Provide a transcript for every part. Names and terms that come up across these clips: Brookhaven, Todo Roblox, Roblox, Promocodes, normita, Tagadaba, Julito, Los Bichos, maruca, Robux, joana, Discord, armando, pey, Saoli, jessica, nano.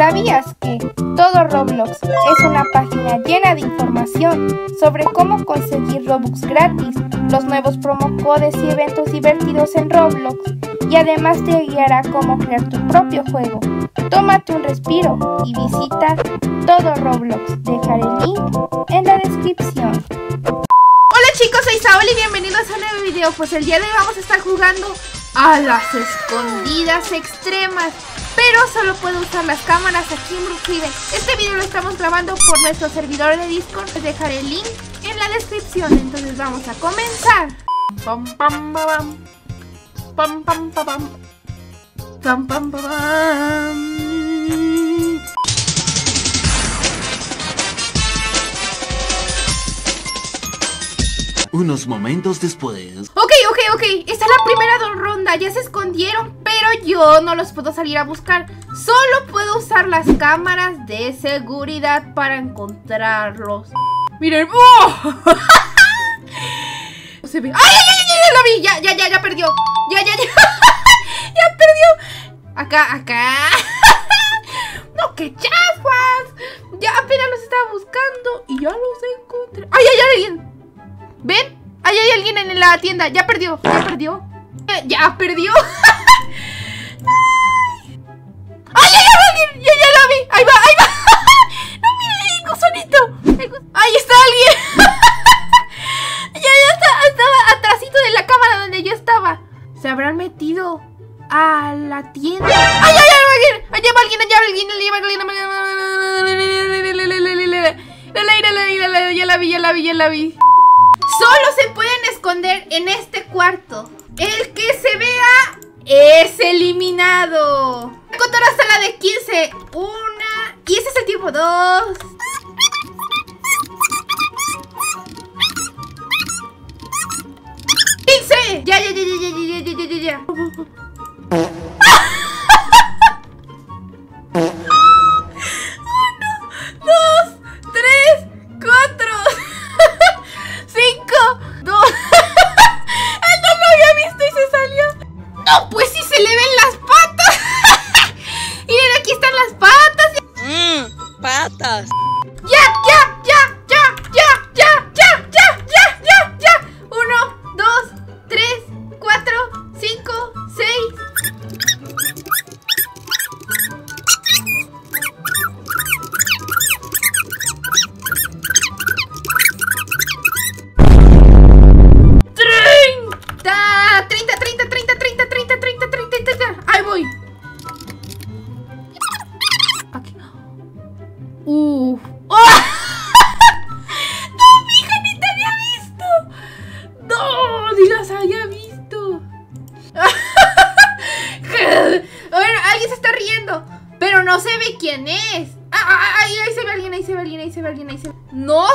¿Sabías que Todo Roblox es una página llena de información sobre cómo conseguir Robux gratis, los nuevos promocodes y eventos divertidos en Roblox? Y además te guiará cómo crear tu propio juego. Tómate un respiro y visita Todo Roblox. Dejaré el link en la descripción. Hola chicos, soy Saoli y bienvenidos a un nuevo video. Pues el día de hoy vamos a estar jugando a las escondidas extremas, pero solo puedo usar las cámaras aquí en Brookhaven. Este video lo estamos grabando por nuestro servidor de Discord. Les dejaré el link en la descripción. Entonces vamos a comenzar. Pam pam pam pam pam pam pam pam pam pam. Unos momentos después. Ok, esta es la primera ronda. Ya se escondieron, pero yo no los puedo salir a buscar. Solo puedo usar las cámaras de seguridad para encontrarlos. Miren. ¡Oh! Se ve. ¡Ay, ay, ay! ¡La vi! Ya perdió. Ya perdió. Acá. No, qué chafas. Ya apenas los estaba buscando y ya los encontré. ¡Ay, alguien! ¿Ven? Ahí hay alguien en la tienda. Ya perdió. ¡Ay, ay, ya la vi! Ahí va. No, mira, el gusanito. Ahí está alguien. ya estaba atrásito de la cámara donde yo estaba. Se habrán metido a la tienda. ¡Ay, allá va alguien! Ya la vi. Solo se pueden esconder en este cuarto. El que se vea es eliminado. Contar hasta la de 15. Una. Y ese es el tiempo. Dos. ¡15! Ya. Ahí se ve alguien. No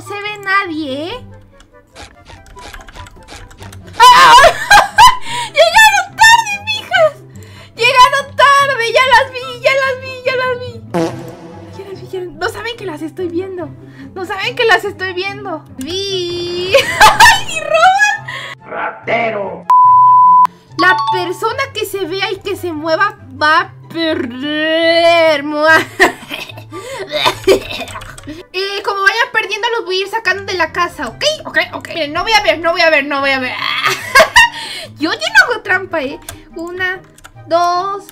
se ve nadie, ¿eh? ¡Ah! ¡Llegaron tarde, mijas! ¡Llegaron tarde! ¡Ya las vi! No saben que las estoy viendo. ¡Vi! ¡Ay, roban! ¡Ratero! La persona que se vea y que se mueva va a perder. Como vayan perdiendo, los voy a ir sacando de la casa, ¿ok? Ok. Miren, no voy a ver. Yo no hago trampa, ¿eh? 1, 2.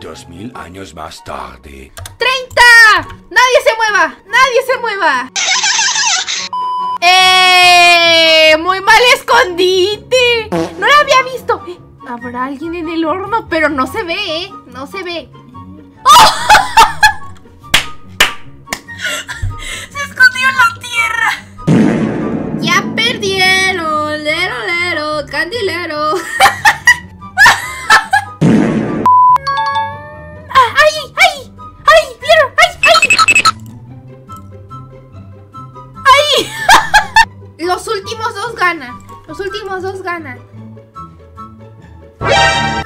2000 años más tarde. ¡30! ¡Nadie se mueva! Muy mal escondite. No la había visto. Habrá alguien en el horno, pero no se ve, ¿eh? ¡Oh! Se escondió en la tierra. Ya perdieron. Lero, candilero. Los últimos dos ganan. ¡Ay,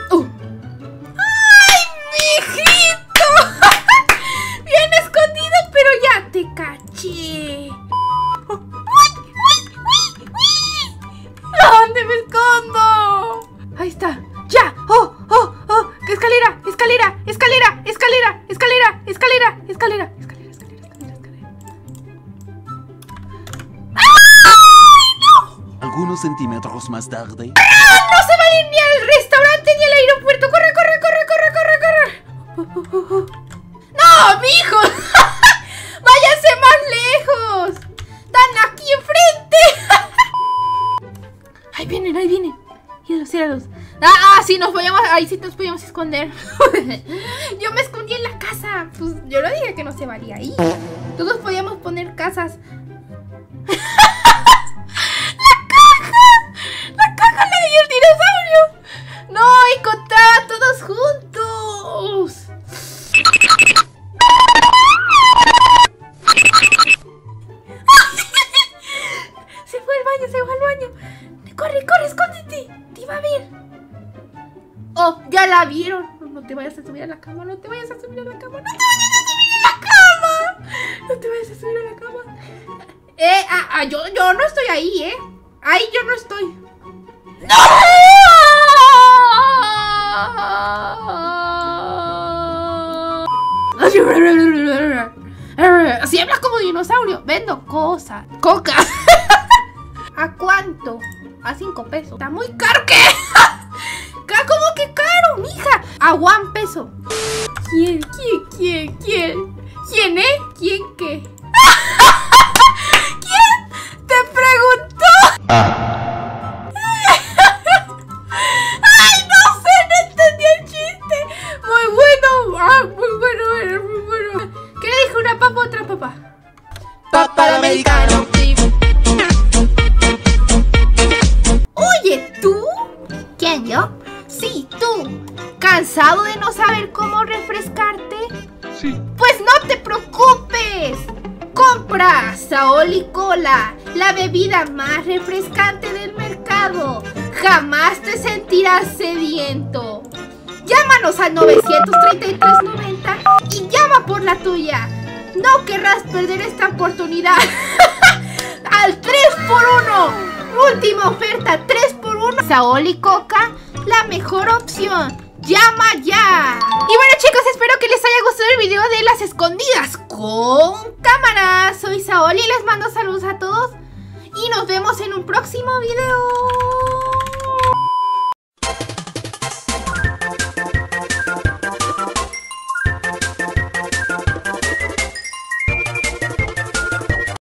mijito! Bien escondido, pero ya te caché. ¡Uy! ¿Dónde me escondo? Ahí está. escalera, escalera, escalera, escalera, escalera. ¡Ay, no! Algunos centímetros más tarde. ¡Ah! ¡No se va a ir ni al restaurante ni al aeropuerto! ¡Corre, corre, corre, corre, corre, corre! ¡No, mi hijo! ¡Váyanse más lejos! ¡Están aquí enfrente! ¡Ahí vienen, ahí vienen! ¡Cielos, cielos! ¡Ah, sí nos podíamos! ¡Ahí sí nos podíamos esconder! Yo me escondí en la casa. Pues yo lo dije que no se valía ahí. Todos podíamos poner casas. ¡La caja la del dinosaurio! ¡No! ¡Encontraba todos juntos! Se fue al baño, se fue al baño. ¡Corre, corre! ¡Escóndete! ¡Te iba a ver! Oh, ya la vieron. No te vayas a subir a la cama, no te vayas a subir a la cama, no te vayas a subir a la cama, no te vayas a subir a la cama. Yo no estoy ahí, ahí yo no estoy. ¡No! Si hablas como dinosaurio, vendo cosas, coca. ¿A cuánto? A 5 pesos. Está muy caro, ¿qué? ¿Cómo que caro, mija? A 1 peso. ¿Quién? ¿Quién, ¿Quién qué? ¿Quién te preguntó? ¡Ay, no sé! ¡No entendí el chiste! ¡Muy bueno! ¡Ah, muy bueno, era muy bueno! ¿Qué le dijo una papa a otra papa? ¡Papa al americano! Oye, ¿tú? ¿Quién, yo? Sí, tú. ¿Cansado de no saber cómo refrescarte? Sí. Pues no te preocupes. Compra Saoli Cola, la bebida más refrescante del mercado. Jamás te sentirás sediento. Llámanos al 933 90 y llama por la tuya. No querrás perder esta oportunidad. Al 3x1. Última oferta, 3x1. Saoli Coca, la mejor opción. ¡Llama ya! Y bueno, chicos, espero que les haya gustado el video de las escondidas con cámara. Soy Saoli y les mando saludos a todos. Y nos vemos en un próximo video.